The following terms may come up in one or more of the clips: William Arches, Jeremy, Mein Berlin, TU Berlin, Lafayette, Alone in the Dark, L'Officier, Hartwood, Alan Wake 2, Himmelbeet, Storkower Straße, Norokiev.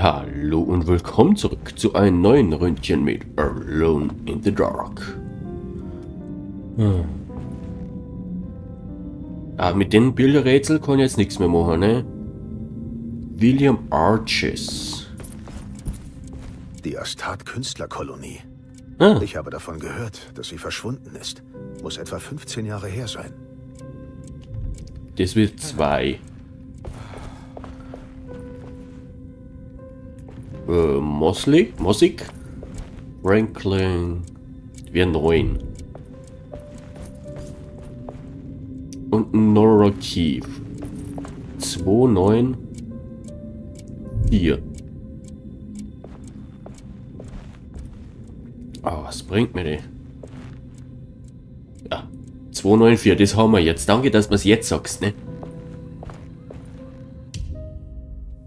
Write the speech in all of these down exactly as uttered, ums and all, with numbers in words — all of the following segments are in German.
Hallo und willkommen zurück zu einem neuen Ründchen mit Alone in the Dark. Hm. Ah, mit den Bilderrätseln kann ich jetzt nichts mehr machen, ne? William Arches. Die Astat-Künstlerkolonie. Ah. Ich habe davon gehört, dass sie verschwunden ist. Muss etwa fünfzehn Jahre her sein. Das wird zwei. Äh, Mosley? Mosig? Franklin. Wir neun. Und Norokiev. zwei neun vier. Ah, oh, was bringt mir die? Ja, zwei neun vier, das haben wir jetzt. Danke, dass du es jetzt sagst, ne?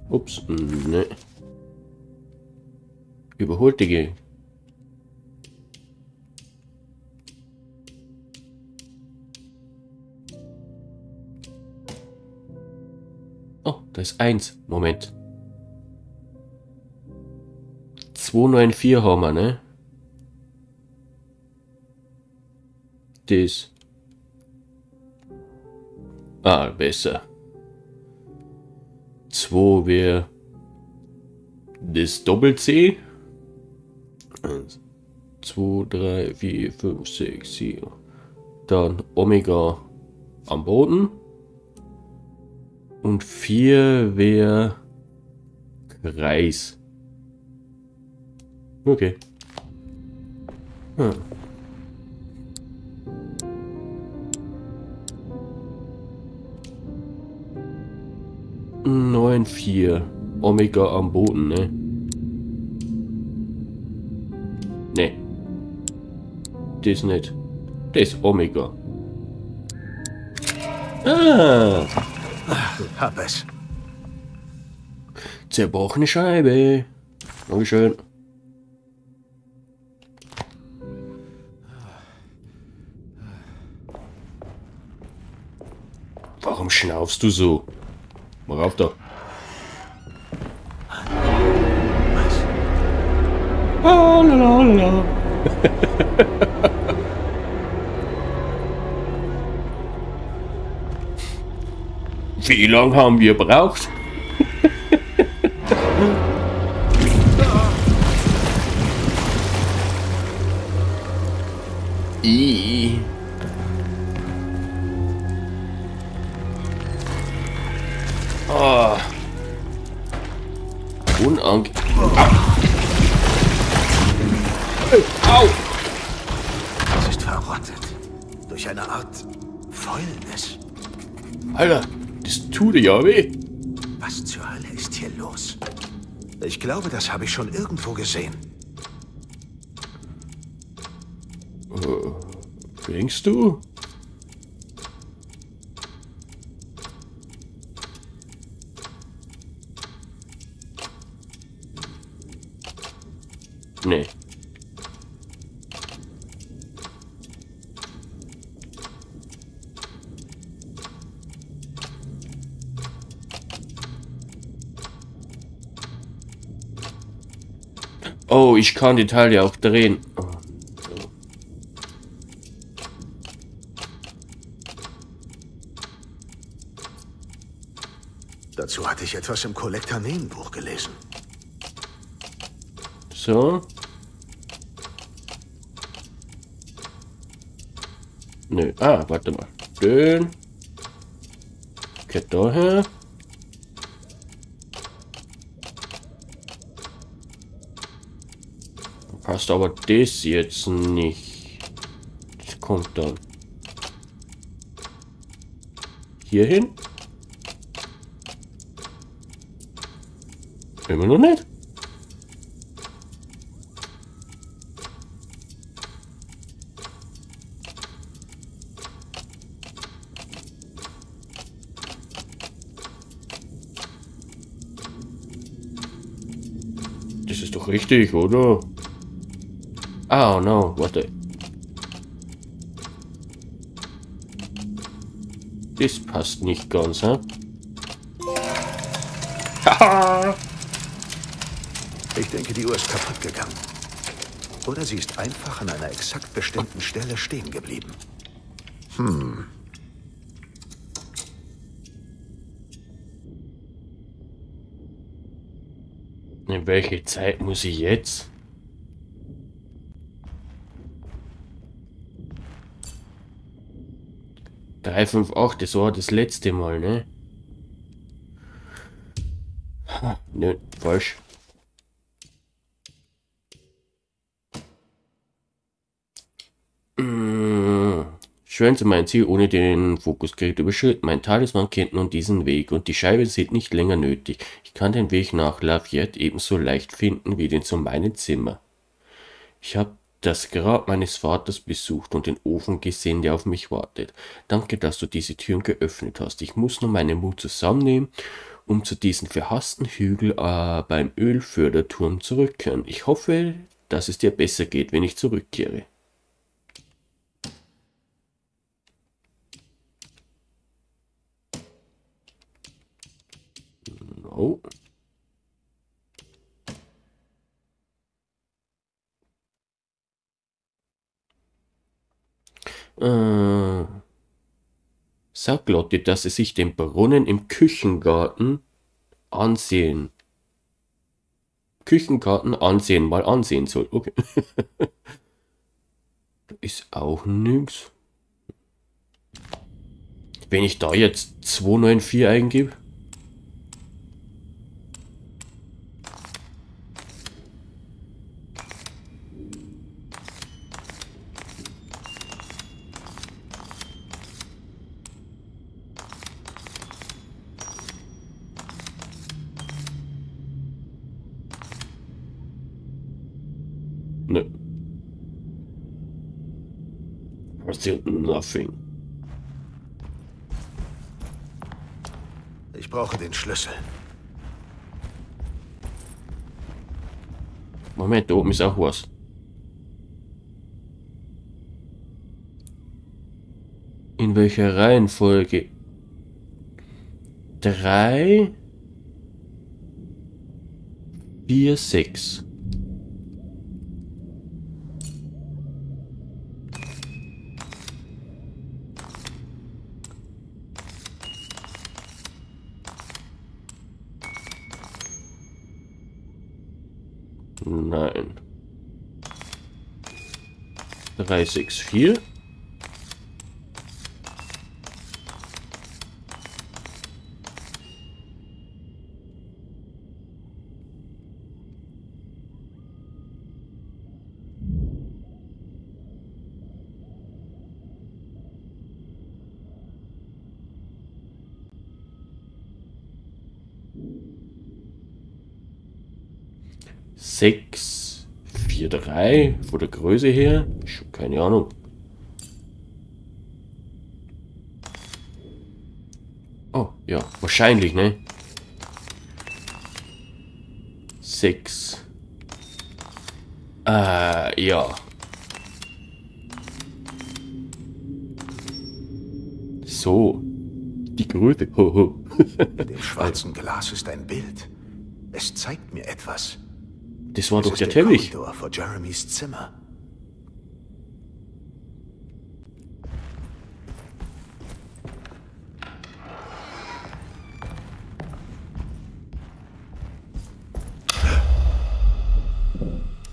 Ups, ne. Überholt, Digga. Oh, da ist eins. Moment. zwei neun vier haben wir, ne? Das. Ah, besser. zwei wäre das Doppel-C. eins, zwei, drei, vier, fünf, sechs, sieben. Dann Omega am Boden. Und vier wäre Kreis. Okay. Hm. neun vier. Omega am Boden, ne? Ne. Das nicht. Das Omega. Ah! Hab es. Zerbrochene Scheibe. Dankeschön. Warum schnaufst du so? Mach auf da. Oh, la, la, la. Wie lange haben wir gebraucht? I. Oh. Unang. Au! Es ist verrottet. Durch eine Art Fäulnis. Alter, das tut dir ja weh. Was zur Hölle ist hier los? Ich glaube, das habe ich schon irgendwo gesehen. Uh, denkst du? Nee. Oh, ich kann die Teile auch drehen. Oh. Dazu hatte ich etwas im Kollektor-Nebenbuch gelesen. So. Nö. Ah, warte mal. Dünn. Geht daher. Passt aber das jetzt nicht. Das kommt dann. Hier hin? Immer noch nicht. Das ist doch richtig, oder? Oh no, warte. Das passt nicht ganz, hä? Haha! Ich denke, die Uhr ist kaputt gegangen. Oder sie ist einfach an einer exakt bestimmten Stelle stehen geblieben. Hm. In welche Zeit muss ich jetzt? drei fünf acht, das war das letzte Mal, ne? Ha, ne, falsch. Schwören Sie mein Ziel ohne den Fokusgerät überschritten. Mein Talisman kennt nun diesen Weg und die Scheiben sind nicht länger nötig. Ich kann den Weg nach Lafayette ebenso leicht finden wie den zu meinem Zimmer. Ich habe das Grab meines Vaters besucht und den Ofen gesehen, der auf mich wartet. Danke, dass du diese Türen geöffnet hast. Ich muss nur meinen Mut zusammennehmen, um zu diesem verhassten Hügel äh, beim Ölförderturm zurückkehren. Ich hoffe, dass es dir besser geht, wenn ich zurückkehre. Oh. Äh. Sag Lotte, dass sie sich den Brunnen im Küchengarten ansehen. Küchengarten ansehen, mal ansehen soll. Okay. Da ist auch nix. Wenn ich da jetzt zwei neun vier eingebe. Nothing. Ich brauche den Schlüssel. Moment, da oben ist auch was. In welcher Reihenfolge? Drei, vier, sechs. Nein. drei sechs vier. sechs vier drei von der Größe her, schon keine Ahnung. Oh, ja, wahrscheinlich, ne? sechs. Äh, ja. So. Die Größe. In dem schwarzen Glas ist ein Bild. Es zeigt mir etwas. Das war doch der Teppich. Das ist der Korridor vor Jeremys Zimmer.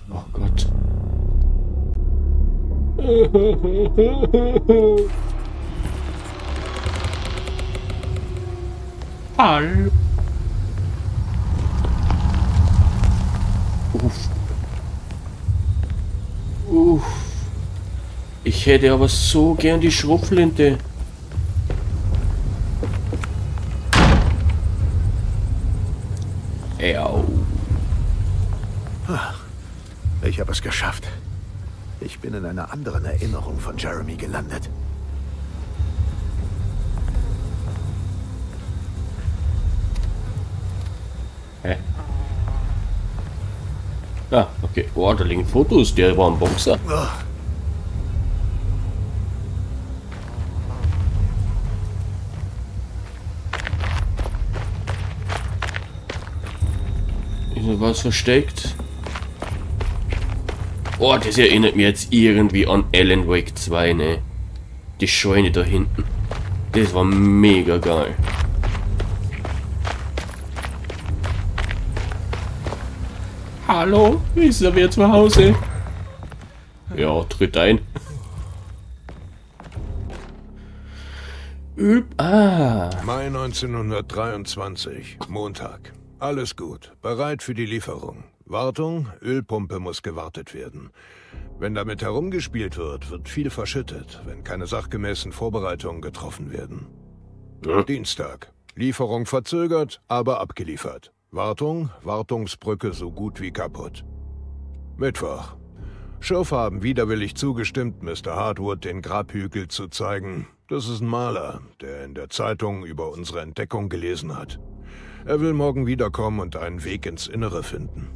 Oh Gott. Hallo. Uff. Ich hätte aber so gern die Schrupflinte. Au. Ich habe es geschafft. Ich bin in einer anderen Erinnerung von Jeremy gelandet. Hä? Ah, okay. Oh, da liegen Fotos. Der war ein Boxer. Ist hier was versteckt? Oh, das erinnert mich jetzt irgendwie an Alan Wake zwei, ne? Die Scheune da hinten. Das war mega geil. Hallo, wie ist er wieder zu Hause? Ja, tritt ein. Üb, ah. Mai neunzehnhundertdreiundzwanzig, Montag. Alles gut, bereit für die Lieferung. Wartung, Ölpumpe muss gewartet werden. Wenn damit herumgespielt wird, wird viel verschüttet, wenn keine sachgemäßen Vorbereitungen getroffen werden. Ja. Dienstag, Lieferung verzögert, aber abgeliefert. Wartung, Wartungsbrücke so gut wie kaputt. Mittwoch, Schürfer haben widerwillig zugestimmt, Mister Hartwood den Grabhügel zu zeigen. Das ist ein Maler, der in der Zeitung über unsere Entdeckung gelesen hat. Er will morgen wiederkommen und einen Weg ins Innere finden.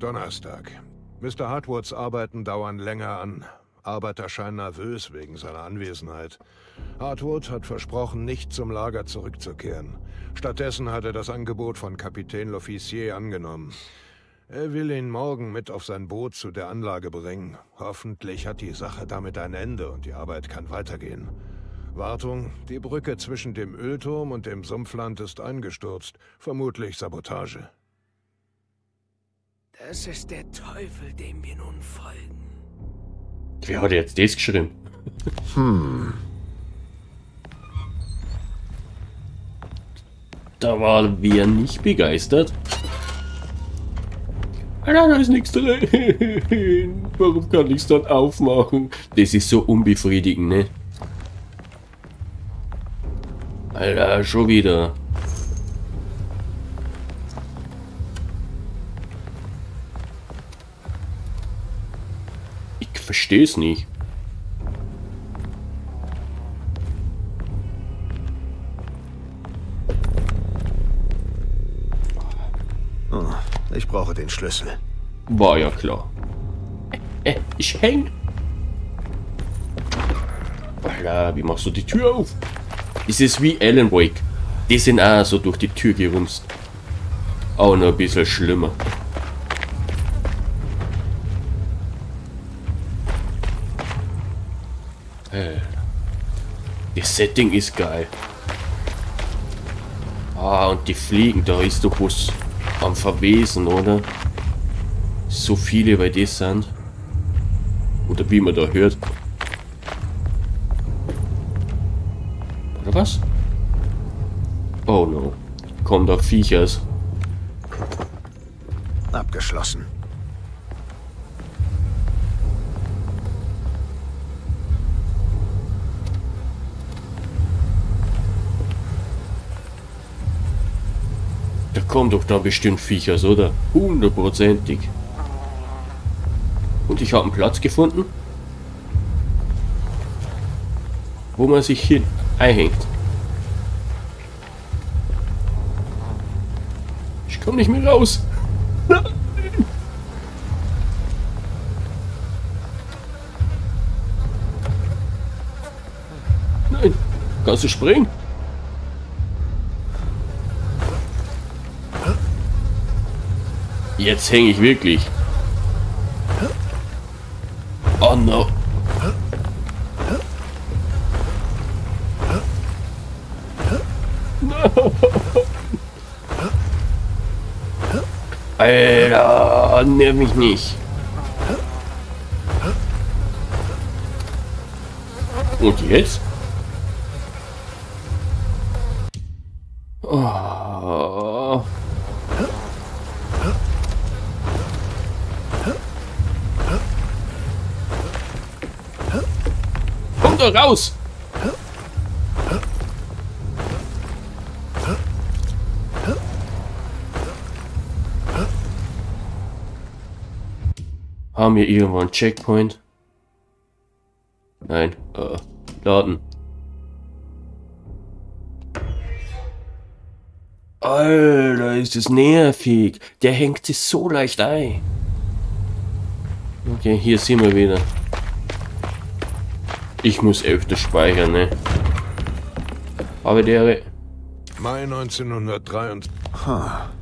Donnerstag. Mister Hartwoods Arbeiten dauern länger an. Arbeiter scheinen nervös wegen seiner Anwesenheit. Hartwood hat versprochen, nicht zum Lager zurückzukehren. Stattdessen hat er das Angebot von Kapitän L'Officier angenommen. Er will ihn morgen mit auf sein Boot zu der Anlage bringen. Hoffentlich hat die Sache damit ein Ende und die Arbeit kann weitergehen. Wartung, die Brücke zwischen dem Ölturm und dem Sumpfland ist eingestürzt. Vermutlich Sabotage. Das ist der Teufel, dem wir nun folgen. Wer hat jetzt das geschrieben? Hm. Da waren wir nicht begeistert. Nein, da ist nichts drin. Warum kann ich es dann aufmachen? Das ist so unbefriedigend, ne? Alter, schon wieder. Ich verstehe es nicht. Oh, ich brauche den Schlüssel. War ja klar. Äh, ich häng. Alter, wie machst du die Tür auf? Es ist wie Alan Wake. Die sind auch so durch die Tür gerumst. Auch noch ein bisschen schlimmer. Äh. Das Setting ist geil. Ah, und die fliegen. Da ist doch was am Verwesen, oder? So viele bei das sind. Oder wie man da hört. Was? Oh no. Kommen da Viechers. Abgeschlossen. Da kommen doch da bestimmt Viechers, oder? Hundertprozentig. Und ich habe einen Platz gefunden, wo man sich hin einhängt. Ich komme nicht mehr raus. Nein. Nein. Kannst du springen? Jetzt hänge ich wirklich. Oh no. Alter, nerv mich nicht. Und jetzt? Oh. Komm doch raus! Haben wir irgendwo einen Checkpoint? Nein. Äh, laden. Alter, ist das nervig. Der hängt sich so leicht ein. Okay, hier sind wir wieder. Ich muss öfter speichern, ne? Aber der... Mai neunzehnhundertdreiundzwanzig. Huh.